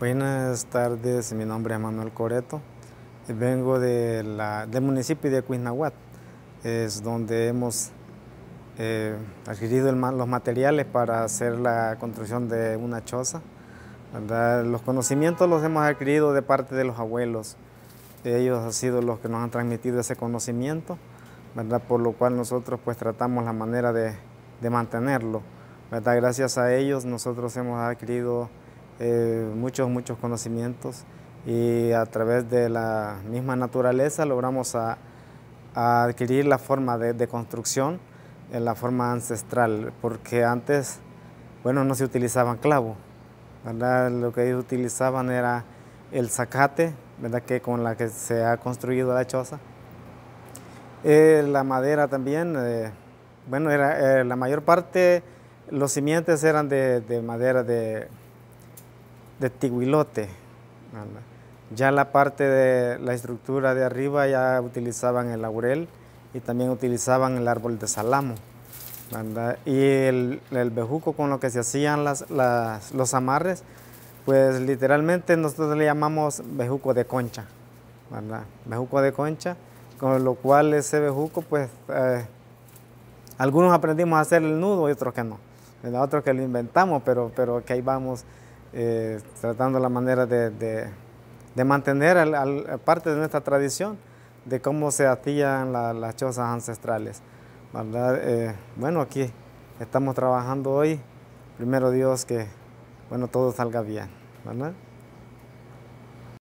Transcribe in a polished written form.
Buenas tardes, mi nombre es Manuel Coreto. Vengo del municipio de Cuisnahuat, es donde hemos adquirido los materiales para hacer la construcción de una choza, ¿verdad? Los conocimientos los hemos adquirido de parte de los abuelos. Ellos han sido los que nos han transmitido ese conocimiento, ¿verdad? Por lo cual nosotros pues tratamos la manera de mantenerlo, ¿verdad? Gracias a ellos nosotros hemos adquirido muchos conocimientos, y a través de la misma naturaleza logramos a adquirir la forma de construcción en la forma ancestral, porque antes, bueno, no se utilizaban clavos, ¿verdad? Lo que ellos utilizaban era el zacate, ¿verdad?, que con la que se ha construido la choza. La madera también, bueno, era, la mayor parte, los simientes eran de madera de tigüilote, ¿verdad? Ya la parte de la estructura de arriba ya utilizaban el laurel y también utilizaban el árbol de salamo, ¿verdad? Y el bejuco con lo que se hacían los amarres, pues literalmente nosotros le llamamos bejuco de concha, ¿verdad? Bejuco de concha, con lo cual ese bejuco, pues algunos aprendimos a hacer el nudo y otros que no, ¿verdad? Otros que lo inventamos, pero que ahí vamos. Tratando la manera de mantener parte de nuestra tradición de cómo se hacían las chozas ancestrales, ¿verdad? Bueno, aquí estamos trabajando hoy, primero Dios que, bueno, todo salga bien, ¿verdad?